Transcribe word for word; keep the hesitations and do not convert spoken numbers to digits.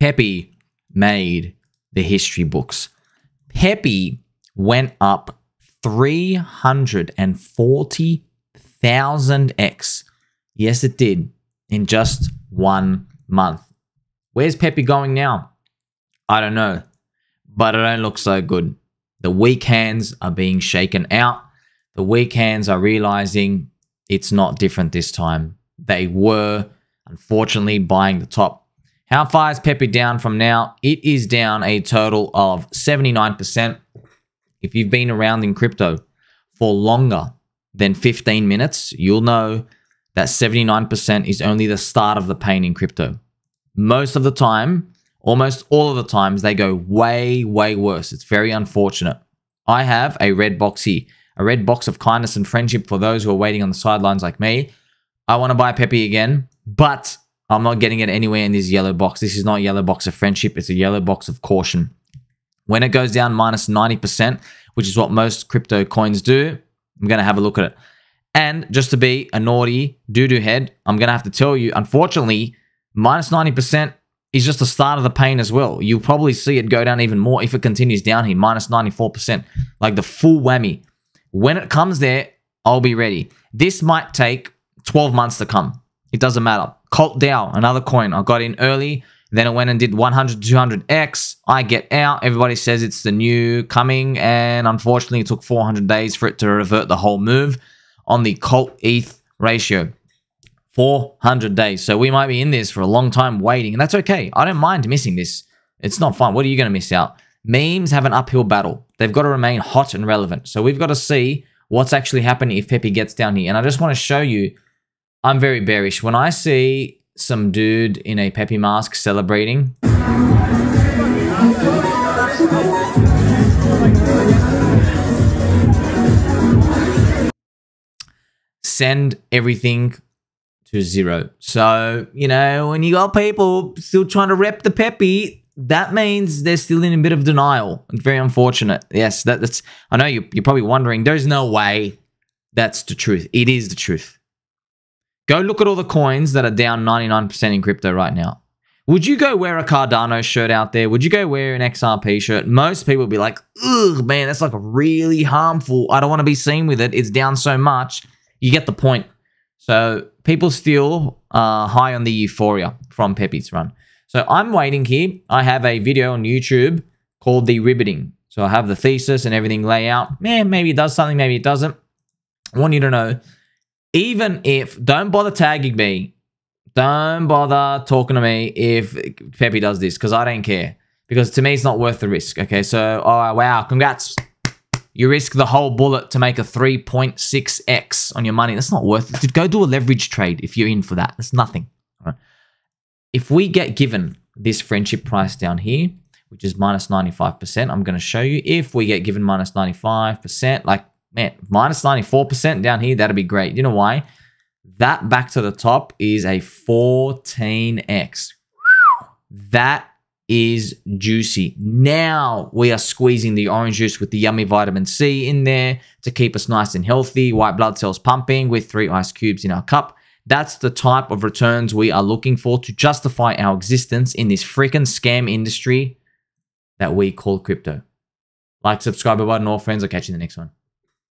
Pepe made the history books. Pepe went up three hundred forty thousand X. Yes, it did, in just one month. Where's Pepe going now? I don't know, but it don't look so good. The weak hands are being shaken out. The weak hands are realizing it's not different this time. They were, unfortunately, buying the top. How far is Pepe down from now? It is down a total of seventy-nine percent. If you've been around in crypto for longer than fifteen minutes, you'll know that seventy-nine percent is only the start of the pain in crypto. Most of the time, almost all of the times, they go way, way worse. It's very unfortunate. I have a red box here, a red box of kindness and friendship for those who are waiting on the sidelines like me. I want to buy Pepe again, but I'm not getting it anywhere in this yellow box. This is not a yellow box of friendship. It's a yellow box of caution. When it goes down minus ninety percent, which is what most crypto coins do, I'm going to have a look at it. And just to be a naughty doo-doo head, I'm going to have to tell you, unfortunately, minus ninety percent is just the start of the pain as well. You'll probably see it go down even more if it continues down here, minus ninety-four percent, like the full whammy. When it comes there, I'll be ready. This might take twelve months to come. It doesn't matter. Cult DAO, another coin. I got in early, then I went and did one hundred, two hundred X. I get out. Everybody says it's the new coming, and unfortunately, it took four hundred days for it to revert the whole move on the Cult E T H ratio. four hundred days. So we might be in this for a long time waiting, and that's okay. I don't mind missing this. It's not fun. What are you going to miss out? Memes have an uphill battle. They've got to remain hot and relevant. So we've got to see what's actually happening if Pepe gets down here. And I just want to show you, I'm very bearish. When I see some dude in a Pepe mask celebrating, send everything to zero. So, you know, when you got people still trying to rep the Pepe, that means they're still in a bit of denial. It's very unfortunate. Yes, that, that's, I know you, you're probably wondering, there's no way that's the truth. It is the truth. Go look at all the coins that are down ninety-nine percent in crypto right now. Would you go wear a Cardano shirt out there? Would you go wear an X R P shirt? Most people would be like, ugh, man, that's like really harmful. I don't want to be seen with it. It's down so much. You get the point. So people still are high on the euphoria from Pepe's run. So I'm waiting here. I have a video on YouTube called The Ribbiting. So I have the thesis and everything lay out. Man, maybe it does something, maybe it doesn't. I want you to know, even if, don't bother tagging me, don't bother talking to me if Pepe does this, because I don't care. Because to me, it's not worth the risk. Okay, so, oh, wow, congrats. You risk the whole bullet to make a three point six X on your money. That's not worth it. Dude, go do a leverage trade if you're in for that. That's nothing. All right. If we get given this friendship price down here, which is minus ninety-five percent, I'm going to show you, if we get given minus ninety-five percent, like, man, minus ninety-four percent down here, that'd be great. You know why? That back to the top is a fourteen X. That is juicy. Now we are squeezing the orange juice with the yummy vitamin C in there to keep us nice and healthy, white blood cells pumping with three ice cubes in our cup. That's the type of returns we are looking for to justify our existence in this freaking scam industry that we call crypto. Like, subscribe, button, all friends. I'll catch you in the next one.